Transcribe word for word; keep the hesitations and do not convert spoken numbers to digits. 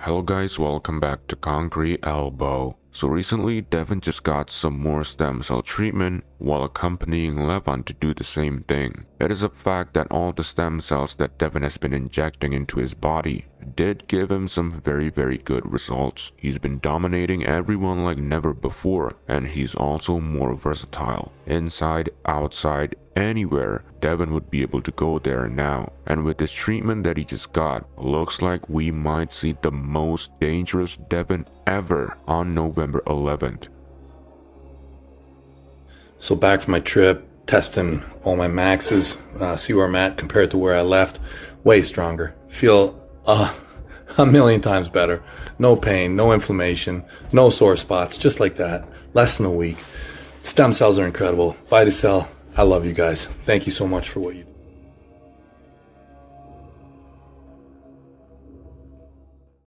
Hello guys, welcome back to Concrete Elbow. So recently, Devon just got some more stem cell treatment while accompanying Levan to do the same thing. It is a fact that all the stem cells that Devon has been injecting into his body did give him some very very good results. He's been dominating everyone like never before, and he's also more versatile. Inside, outside, anywhere, Devon would be able to go there now. And with this treatment that he just got, looks like we might see the most dangerous Devon ever on November eleventh. So back from my trip, testing all my maxes, uh, see where I'm at compared to where I left. Way stronger, feel uh, a million times better. No pain, no inflammation, no sore spots, just like that. Less than a week. Stem cells are incredible. Buy the cell. I love you guys. Thank you so much for what you do.